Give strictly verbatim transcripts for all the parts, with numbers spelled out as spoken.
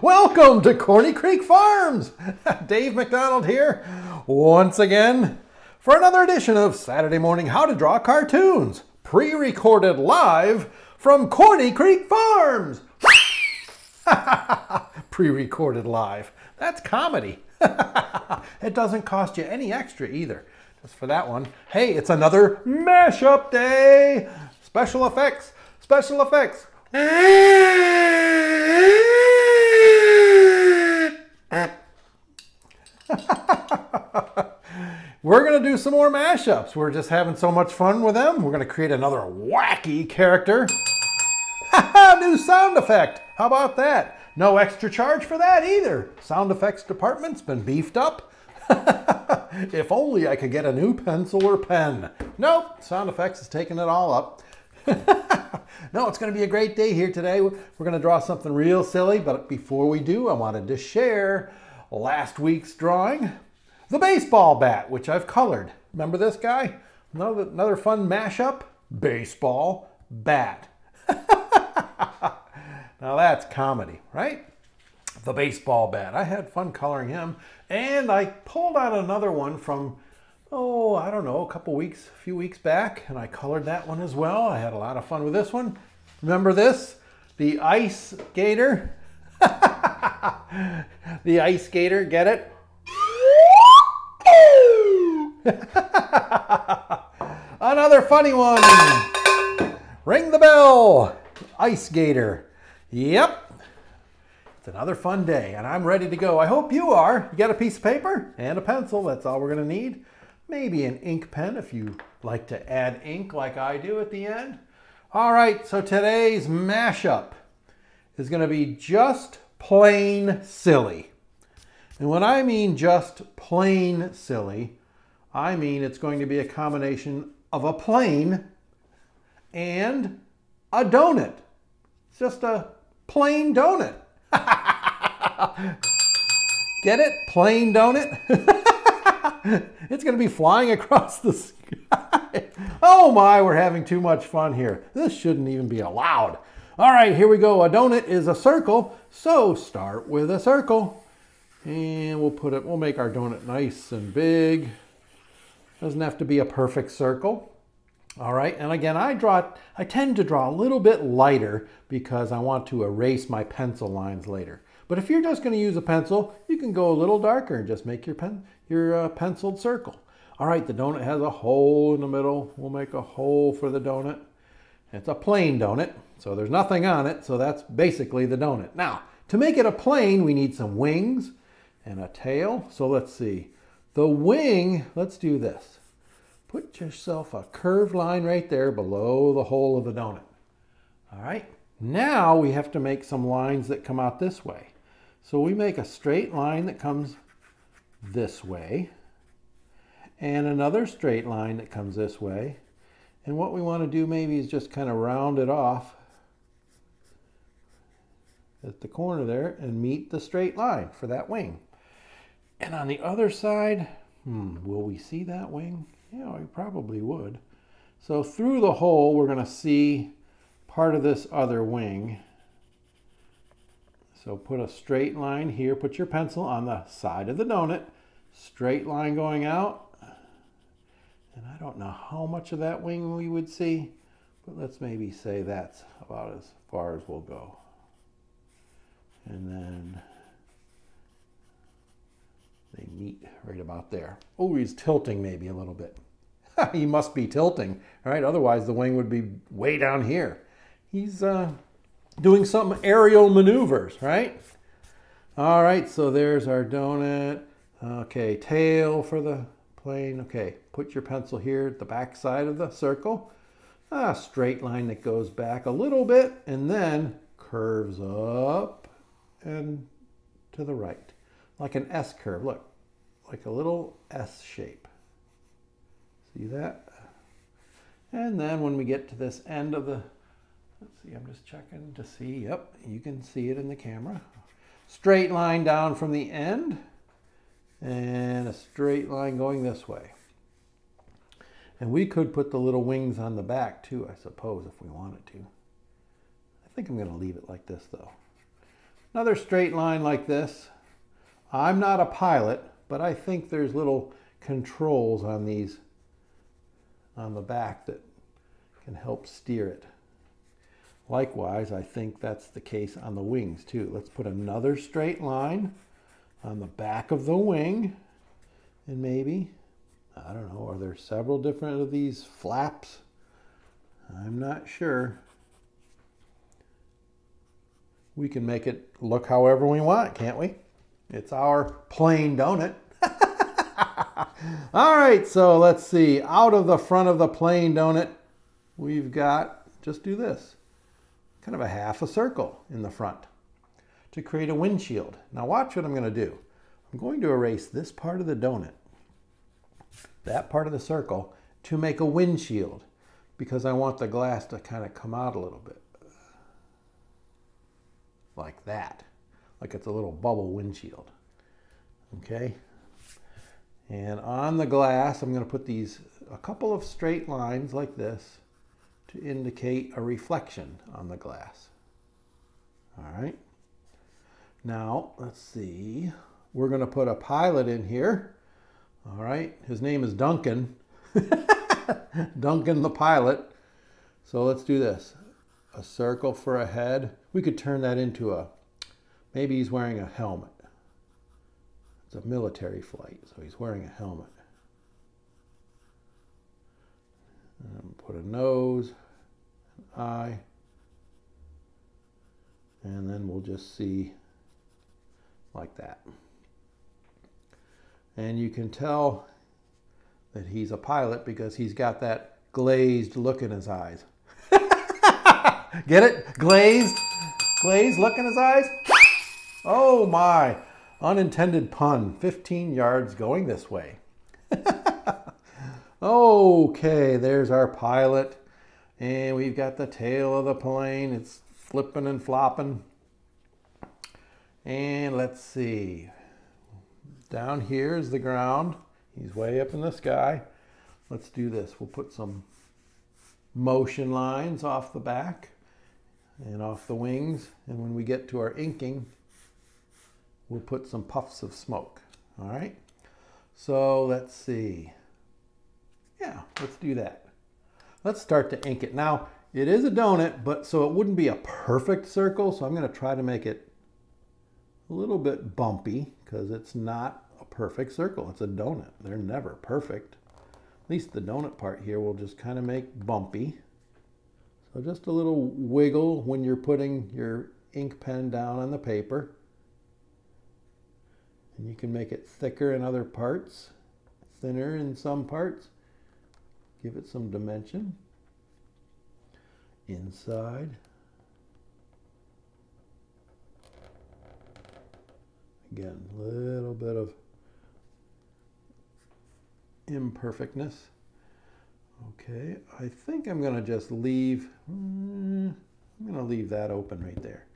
Welcome to Corny Creek Farms! Dave McDonald here, once again, for another edition of Saturday Morning How to Draw Cartoons, pre-recorded live from Corny Creek Farms! Pre-recorded live. That's comedy. It doesn't cost you any extra either. Just for that one. Hey, it's another mashup day! Special effects! Special effects! We're gonna do some more mashups. We're just having so much fun with them. We're gonna create another wacky character. New sound effect. How about that? No extra charge for that either. Sound effects department's been beefed up. If only I could get a new pencil or pen. Nope, sound effects is taking it all up. No, it's going to be a great day here today. We're going to draw something real silly, but before we do, I wanted to share last week's drawing, the baseball bat, which I've colored. Remember this guy? Another, another fun mashup? Baseball bat. Now that's comedy, right? The baseball bat. I had fun coloring him, and I pulled out another one from oh, I don't know, a couple weeks, a few weeks back, and I colored that one as well. I had a lot of fun with this one. Remember this? The ice gator. The ice gator, get it? Another funny one. Ring the bell. Ice gator. Yep. It's another fun day, and I'm ready to go. I hope you are. You got a piece of paper and a pencil. That's all we're going to need. Maybe an ink pen if you like to add ink like I do at the end. All right, so today's mashup is going to be just plain silly. And when I mean just plain silly, I mean it's going to be a combination of a plane and a donut. It's just a plain donut. Get it? Plain donut? It's going to be flying across the sky. Oh my, we're having too much fun here. This shouldn't even be allowed. All right, here we go. A donut is a circle, so start with a circle. And we'll put it, we'll make our donut nice and big. Doesn't have to be a perfect circle. All right, and again, I draw, I tend to draw a little bit lighter because I want to erase my pencil lines later. But if you're just going to use a pencil, you can go a little darker and just make your pen your uh, penciled circle. All right, the donut has a hole in the middle. We'll make a hole for the donut. It's a plain donut, so there's nothing on it, so that's basically the donut. Now, to make it a plane, we need some wings and a tail. So let's see. The wing, let's do this. Put yourself a curved line right there below the hole of the donut. All right, now we have to make some lines that come out this way. So we make a straight line that comes this way and another straight line that comes this way. And what we want to do maybe is just kind of round it off at the corner there and meet the straight line for that wing. And on the other side, hmm, will we see that wing? Yeah, we probably would. So through the hole, we're going to see part of this other wing. So put a straight line here, put your pencil on the side of the donut, straight line going out. And I don't know how much of that wing we would see, but let's maybe say that's about as far as we'll go. And then they meet right about there. Oh, he's tilting maybe a little bit. He must be tilting, right? Otherwise the wing would be way down here. He's, uh, doing some aerial maneuvers, right? All right, so there's our donut. Okay, tail for the plane. Okay, put your pencil here at the back side of the circle. Ah, straight line that goes back a little bit and then curves up and to the right. Like an S curve, look. Like a little S shape. See that? And then when we get to this end of the Let's see, I'm just checking to see. Yep, you can see it in the camera. Straight line down from the end and a straight line going this way. And we could put the little wings on the back too, I suppose, if we wanted to. I think I'm going to leave it like this though. Another straight line like this. I'm not a pilot, but I think there's little controls on these, on the back that can help steer it. Likewise, I think that's the case on the wings too. Let's put another straight line on the back of the wing, and maybe, I don't know, are there several different of these flaps? I'm not sure. We can make it look however we want, can't we? It's our plane, don't it? All right, so let's see. Out of the front of the plane, don't it? We've got, just do this, kind of a half a circle in the front to create a windshield. Now watch what I'm going to do. I'm going to erase this part of the donut, that part of the circle, to make a windshield because I want the glass to kind of come out a little bit. Like that. Like it's a little bubble windshield. Okay? And on the glass, I'm going to put these, a couple of straight lines like this to indicate a reflection on the glass. All right. Now, let's see. We're going to put a pilot in here. All right. His name is Duncan. Duncan the pilot. So let's do this. A circle for a head. We could turn that into a, maybe he's wearing a helmet. It's a military flight, so he's wearing a helmet. And put a nose, an eye, and then we'll just see like that. And you can tell that he's a pilot because he's got that glazed look in his eyes. Get it? Glazed? Glazed look in his eyes? Oh my, unintended pun. fifteen yards going this way. Okay, there's our pilot. And we've got the tail of the plane. It's flipping and flopping. And let's see. Down here is the ground. He's way up in the sky. Let's do this. We'll put some motion lines off the back and off the wings, and when we get to our inking, we'll put some puffs of smoke. All right, so let's see. Yeah, let's do that. Let's start to ink it. Now, it is a donut, but so it wouldn't be a perfect circle, so I'm going to try to make it a little bit bumpy because it's not a perfect circle. It's a donut. They're never perfect. At least the donut part here will just kind of make bumpy. So just a little wiggle when you're putting your ink pen down on the paper. And you can make it thicker in other parts, thinner in some parts. Give it some dimension. Inside. Again, a little bit of imperfectness. Okay, I think I'm going to just leave, mm, I'm going to leave that open right there.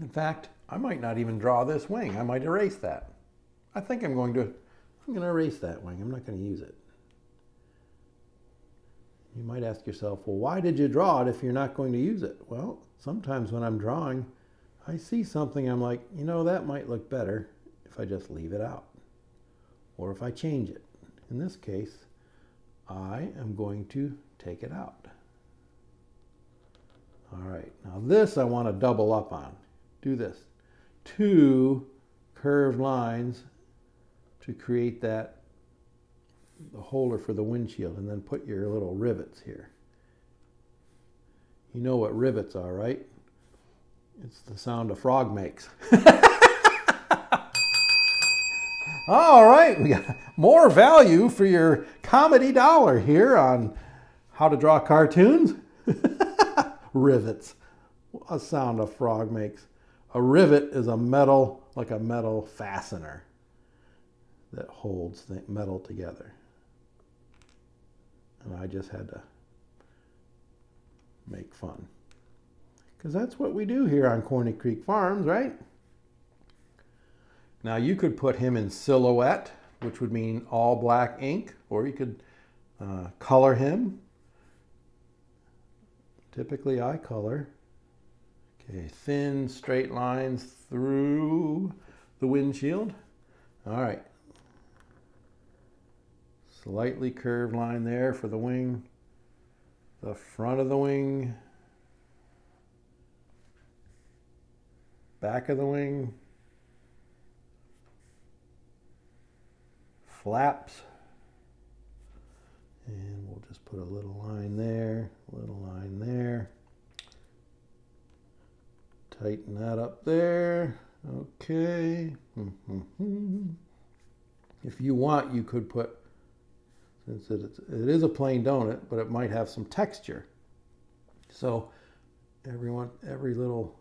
In fact, I might not even draw this wing. I might erase that. I think I'm going to, I'm going to erase that wing. I'm not going to use it. You might ask yourself, well, why did you draw it if you're not going to use it? Well, sometimes when I'm drawing, I see something, I'm like, you know, that might look better if I just leave it out. Or if I change it. In this case, I am going to take it out. All right, now this I want to double up on. Do this. Two curved lines to create that, the holder for the windshield, and then put your little rivets here. You know what rivets are, right? It's the sound a frog makes. All right, we got more value for your comedy dollar here on how to draw cartoons. Rivets. A sound a frog makes. A rivet is a metal, like a metal fastener that holds the metal together. And I just had to make fun. Because that's what we do here on Corny Creek Farms, right? Now you could put him in silhouette, which would mean all black ink, or you could uh, color him. Typically I color. Okay, thin straight lines through the windshield. All right. Slightly curved line there for the wing, the front of the wing, back of the wing, flaps, and we'll just put a little line there, little line there. Tighten that up there. Okay. If you want, you could put, since it is a plain donut, but it might have some texture. So everyone, every little,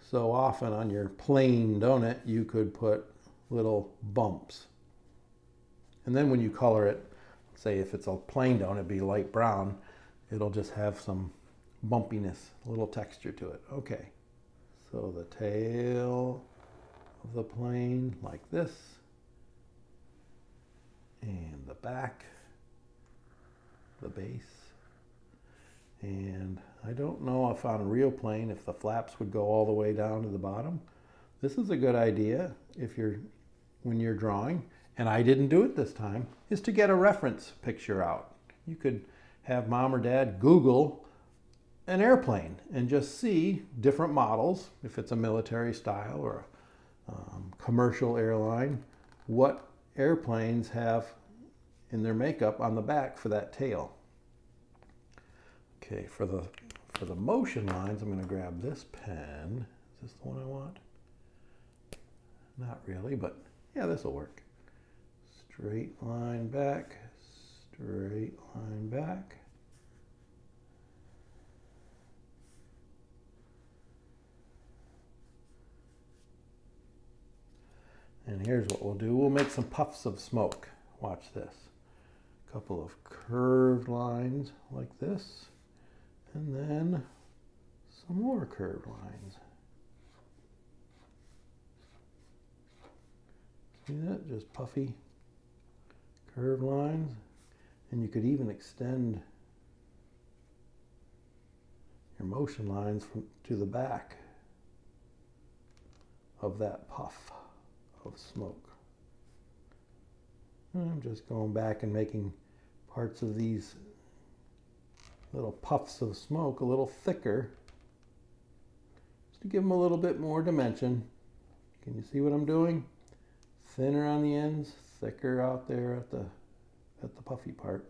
so often on your plain donut, you could put little bumps. And then when you color it, say if it's a plain donut, it'd be light brown, it'll just have some bumpiness, a little texture to it. Okay. So the tail of the plane like this, and the back, the base, and I don't know if on a real plane if the flaps would go all the way down to the bottom. This is a good idea if you're, when you're drawing, and I didn't do it this time, is to get a reference picture out. You could have mom or dad Google an airplane and just see different models, if it's a military style or a um, commercial airline, what airplanes have in their makeup on the back for that tail. Okay, for the, for the motion lines, I'm going to grab this pen. Is this the one I want? Not really, but yeah, this will work. Straight line back, straight line back. And here's what we'll do. We'll make some puffs of smoke. Watch this. A couple of curved lines like this. And then some more curved lines. See that? Just puffy curved lines. And you could even extend your motion lines from, to the back of that puff of smoke. And I'm just going back and making parts of these little puffs of smoke a little thicker, just to give them a little bit more dimension. Can you see what I'm doing? Thinner on the ends, thicker out there at the at the puffy part.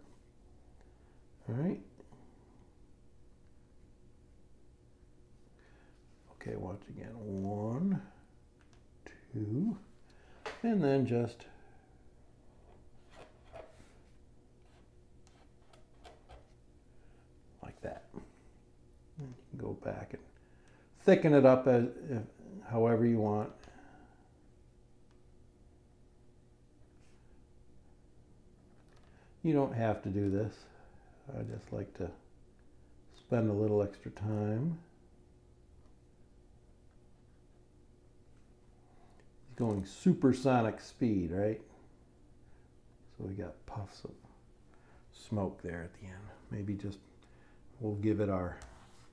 All right. Okay, watch again. One, two. And then just like that. And you can go back and thicken it up as, uh, however you want. You don't have to do this. I just like to spend a little extra time. Going supersonic speed, right? So we got puffs of smoke there at the end. Maybe just we'll give it our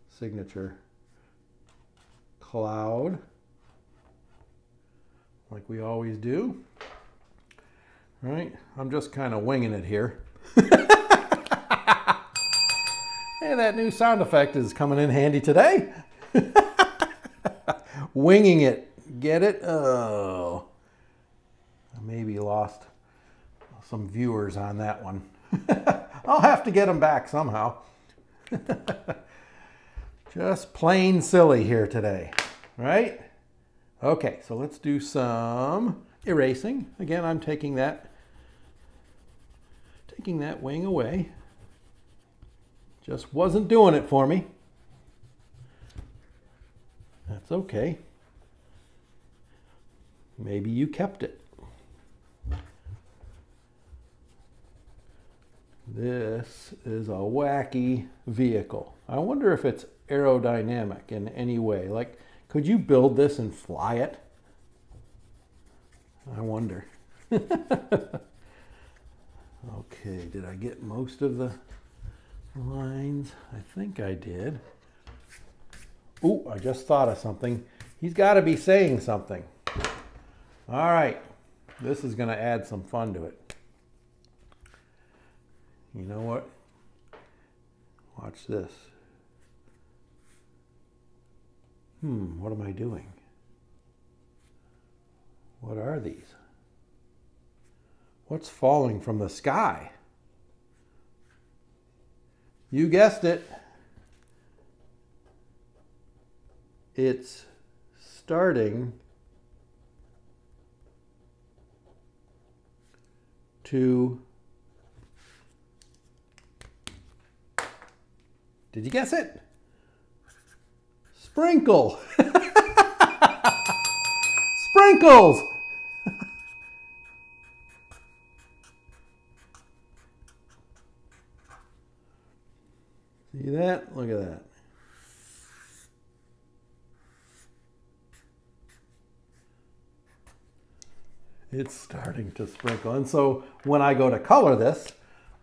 signature cloud, like we always do. All right, I'm just kind of winging it here. Hey, that new sound effect is coming in handy today. Winging it. Get it? Oh, I maybe lost some viewers on that one. I'll have to get them back somehow. Just plain silly here today, right? Okay, so let's do some erasing. Again, I'm taking that, taking that wing away. Just wasn't doing it for me. That's okay. Maybe you kept it. This is a wacky vehicle. I wonder if it's aerodynamic in any way. Like, could you build this and fly it? I wonder. Okay, did I get most of the lines? I think I did. Ooh, I just thought of something. He's got to be saying something. All right, this is going to add some fun to it. You know what? Watch this. Hmm, what am I doing? What are these? What's falling from the sky? You guessed it. It's starting to... Did you guess it? Sprinkle. Sprinkles. See that? Look at that. It's starting to sprinkle. And so when I go to color this,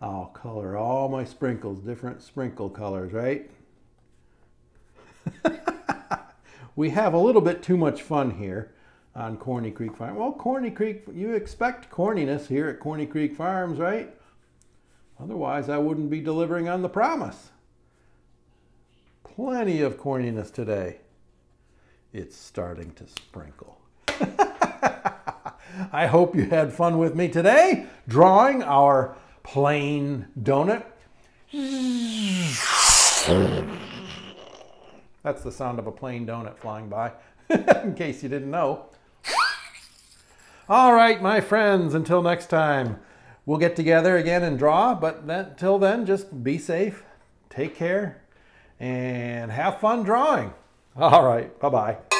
I'll color all my sprinkles, different sprinkle colors, right? We have a little bit too much fun here on Corny Creek Farm. Well, Corny Creek, you expect corniness here at Corny Creek Farms, right? Otherwise, I wouldn't be delivering on the promise. Plenty of corniness today. It's starting to sprinkle. I hope you had fun with me today, drawing our plain donut. That's the sound of a plain donut flying by, in case you didn't know. All right, my friends, until next time, we'll get together again and draw, but that, till then, just be safe, take care, and have fun drawing. All right, bye-bye.